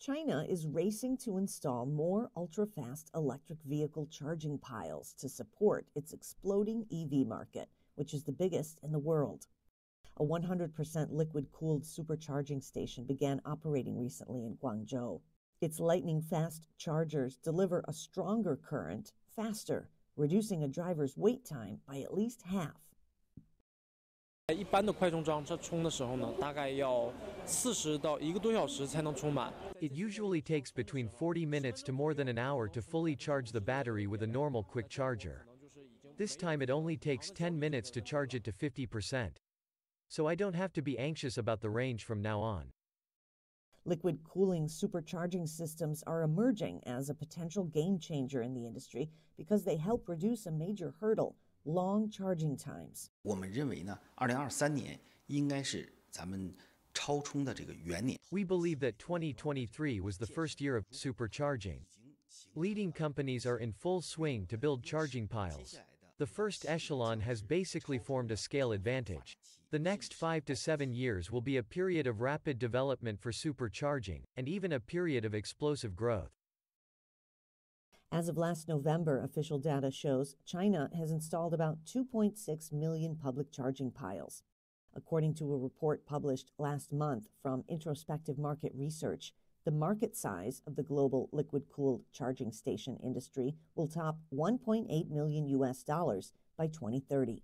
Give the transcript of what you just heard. China is racing to install more ultra-fast electric vehicle charging piles to support its exploding EV market, which is the biggest in the world. A 100% liquid-cooled supercharging station began operating recently in Guangzhou. Its lightning-fast chargers deliver a stronger current faster, reducing a driver's wait time by at least half. 一般的快充桩在充的时候呢，大概要40到1个多小时才能充满。It usually takes between 40 minutes to more than an hour to fully charge the battery with a normal quick charger. This time it only takes 10 minutes to charge it to 50%. So I don't have to be anxious about the range from now on. Liquid cooling supercharging systems are emerging as a potential game changer in the industry because they help reduce a major hurdle. Long charging times. 我们认为呢，2023年应该是咱们超充的这个元年。We believe that 2023 was the first year of supercharging. Leading companies are in full swing to build charging piles. The first echelon has basically formed a scale advantage. The next 5 to 7 years will be a period of rapid development for supercharging, and even a period of explosive growth. As of last November, official data shows China has installed about 2.6 million public charging piles. According to a report published last month from Introspective Market Research, the market size of the global liquid-cooled charging station industry will top $1.8 million by 2030.